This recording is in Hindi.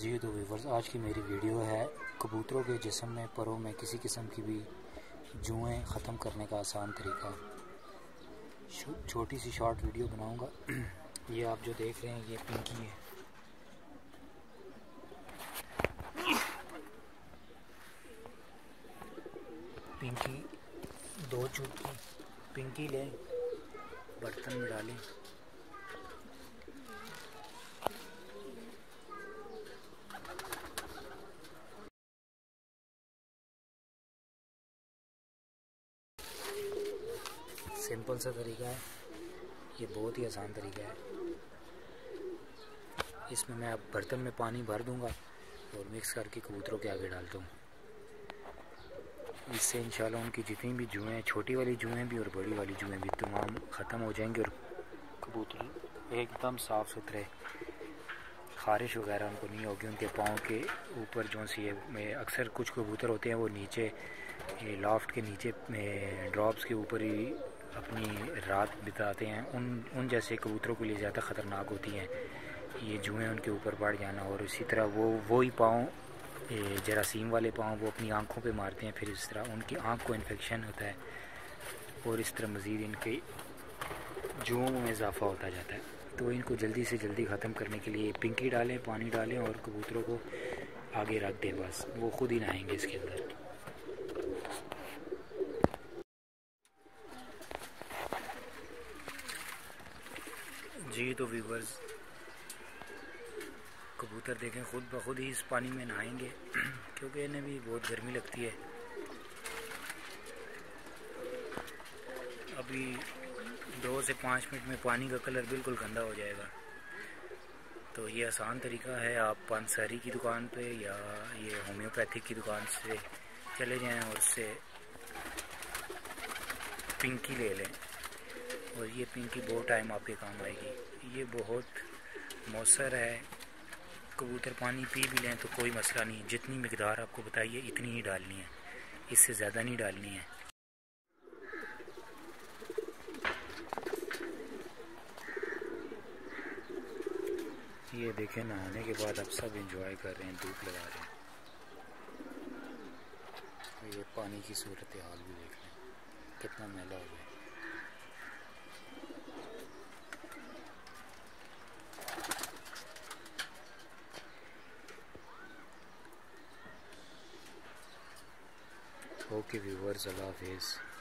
जी तो व्यूवर्स, आज की मेरी वीडियो है कबूतरों के जिस्म में परों में किसी किस्म की भी जुएँ ख़त्म करने का आसान तरीका। छोटी सी शॉर्ट वीडियो बनाऊंगा। ये आप जो देख रहे हैं ये पिंकी है। पिंकी 2 चुटकी पिंकी लें, बर्तन में डालें, सिंपल सा तरीका है, ये बहुत ही आसान तरीका है। इसमें मैं अब बर्तन में पानी भर दूंगा और मिक्स करके कबूतरों के आगे डालता हूँ। इससे इंशाल्लाह उनकी जितनी भी जुएँ, छोटी वाली जुएँ भी और बड़ी वाली जुएँ भी तमाम ख़त्म हो जाएंगी और कबूतर एकदम साफ़ सुथरे, खारिश वगैरह उनको नहीं होगी। उनके पाँव के ऊपर जो सी में अक्सर कुछ कबूतर होते हैं वो नीचे लॉफ्ट के नीचे ड्रॉप्स के ऊपर ही अपनी रात बिताते हैं। उन जैसे कबूतरों के लिए ज़्यादा ख़तरनाक होती हैं ये जुएँ, उनके ऊपर पड़ जाना। और इसी तरह वो ही पाँव, जरासीम वाले पाँव वो अपनी आँखों पे मारते हैं, फिर इस तरह उनकी आँख को इन्फेक्शन होता है और इस तरह मज़ीद इनके जुओं में इजाफा होता जाता है। तो इनको जल्दी से जल्दी ख़त्म करने के लिए पिंकी डालें, पानी डालें और कबूतरों को आगे रख दें, बस वो खुद ही नहाएंगे इसके अंदर। जी तो व्यूवर्स, कबूतर देखें खुद ब खुद ही इस पानी में नहाएंगे क्योंकि इन्हें भी बहुत गर्मी लगती है। अभी 2 से 5 मिनट में पानी का कलर बिल्कुल गंदा हो जाएगा। तो ये आसान तरीका है। आप पानसारी की दुकान पे या ये होम्योपैथिक की दुकान से चले जाएं और उससे पिंकी ले लें और ये पिंकी बहुत टाइम आपके काम आएगी। ये बहुत मौसर है। कबूतर पानी पी भी लें तो कोई मसला नहीं, जितनी मकदार आपको बताइए इतनी ही डालनी है, इससे ज़्यादा नहीं डालनी है। ये देखें, नहाने के बाद आप सब एंजॉय कर रहे हैं, धूप लगा रहे हैं। ये पानी की सूरत हाल भी देख रहे हैं, कितना मैला हो गया। ओके व्यूवर्स, अल्लाह हाफिज़।